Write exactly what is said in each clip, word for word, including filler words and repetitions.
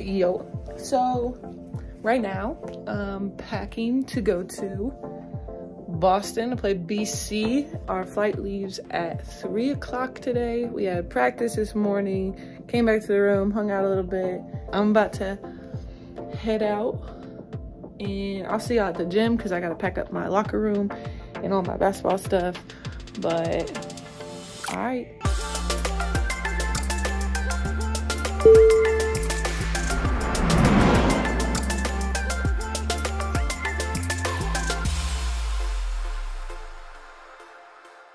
Yo, so right now I'm packing to go to Boston to play B C. Our flight leaves at three o'clock today. We had practice this morning, came back to the room, hung out a little bit. I'm about to head out and I'll see y'all at the gym because I gotta pack up my locker room and all my basketball stuff. But all right.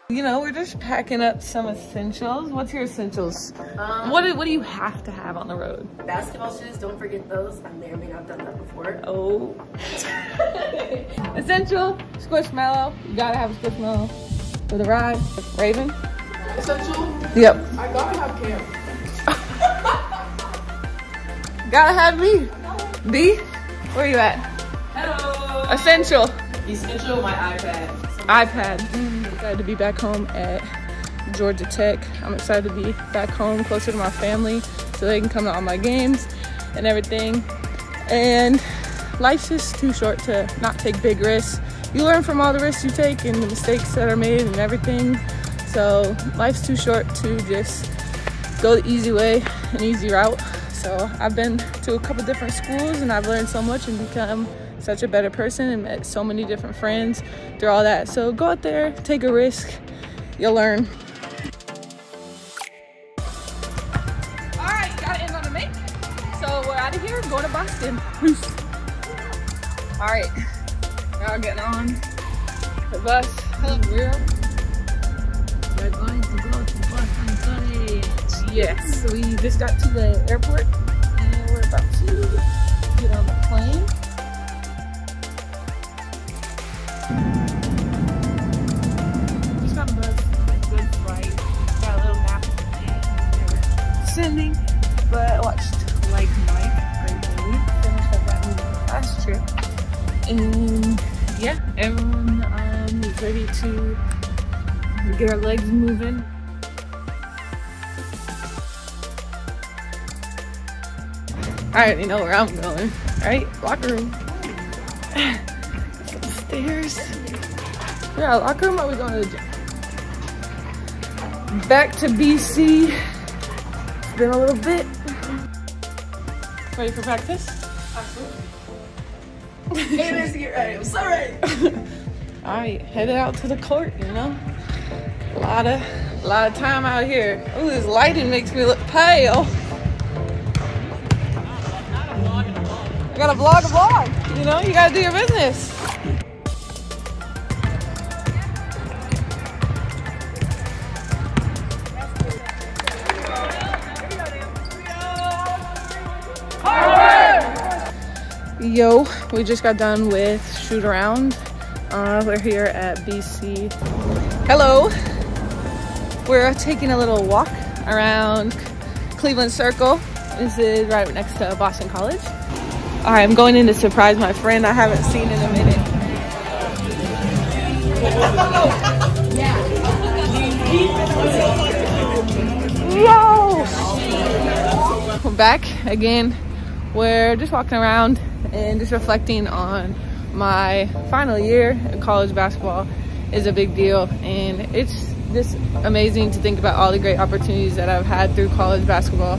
You know, we're just packing up some essentials. What's your essentials? Um, what, do, what do you have to have on the road? Basketball shoes, don't forget those. I may or may not have done that before. Oh. Essential, Squishmallow. You gotta have a Squishmallow for the ride. Raven? Essential? Yep. I gotta have Cam. Gotta have me. B, where you at? Hello. Essential. Essential, my iPad. iPad. Mm, excited to be back home at Georgia Tech. I'm excited to be back home closer to my family so they can come to all my games and everything. And life's just too short to not take big risks. You learn from all the risks you take and the mistakes that are made and everything. So life's too short to just go the easy way, an easy route. So I've been to a couple different schools and I've learned so much and become such a better person and met so many different friends through all that. So go out there, take a risk, you'll learn. All right, gotta end on the make. So we're out of here, going to Boston. Peace. All right, y'all getting on the bus. Hello, girl. We're going to go to Boston College. Yes, so we just got to the airport and we're about to get on the plane. Ending, but I watched Like Mike, great movie, finished up that movie last trip, and yeah, everyone um, is ready to get our legs moving. I already know where I'm going, right? Locker room. Some stairs. Yeah, locker room, are we going to the gym? Back to B C. Been a little bit. Ready for practice? Absolutely. Hey, there's your items. All right. All right, headed out to the court. You know, a lot of, a lot of time out here. Oh, this lighting makes me look pale. I gotta vlog a vlog. You know, you gotta do your business. Yo, we just got done with shoot around. Uh, we're here at B C. Hello. We're taking a little walk around Cleveland Circle. This is right next to Boston College. All right, I'm going in to surprise my friend I haven't seen in a minute. Yo! We're back again. We're just walking around and just reflecting on my final year in college basketball. Is a big deal, and it's just amazing to think about all the great opportunities that I've had through college basketball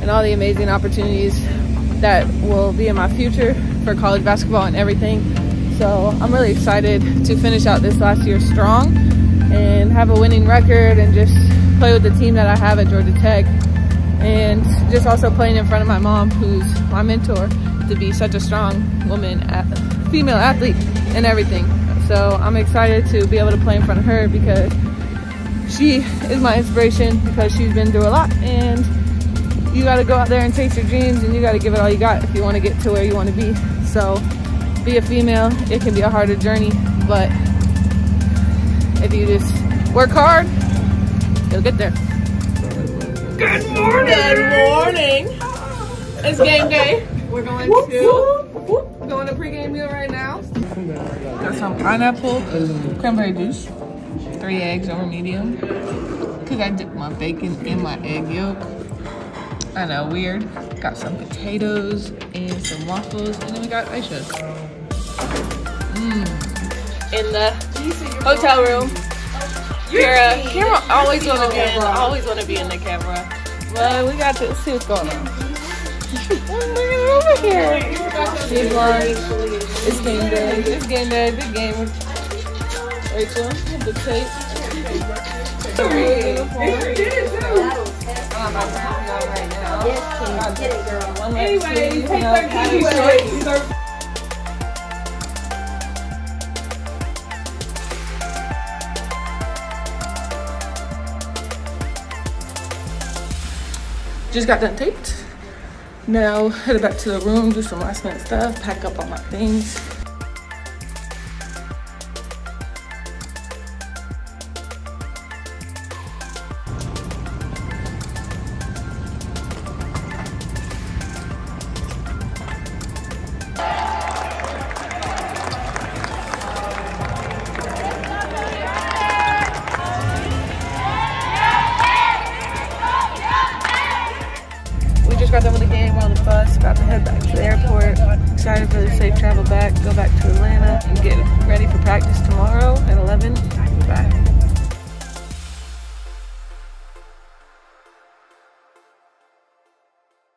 and all the amazing opportunities that will be in my future for college basketball and everything. So I'm really excited to finish out this last year strong and have a winning record and just play with the team that I have at Georgia Tech, and just also playing in front of my mom, who's my mentor, to be such a strong woman, female athlete and everything. So I'm excited to be able to play in front of her because she is my inspiration, because she's been through a lot, and you gotta go out there and chase your dreams and you gotta give it all you got if you wanna get to where you wanna be. So be a female, it can be a harder journey, but if you just work hard, you'll get there. Good morning! Good morning! It's game day. We're going whoop, to whoop, whoop. We're going to pregame meal right now. Got some pineapple, cranberry juice, three eggs over medium. Cause I dipped my bacon in my egg yolk. I know, weird. got some potatoes and some waffles, and then we got Aisha. Mm. In the hotel room, Kara, Kara always wanna be, always wanna be in the camera. Well, we got to see what's going on. Over here. Big lunch. It's game day. It's game day. Big game. Rachel, the tape. Anyway, take their anyway. Just got done taped. Now headed back to the room, do some last minute stuff, pack up all my things. About to head back to the airport. Excited for the safe travel back, go back to Atlanta and get ready for practice tomorrow.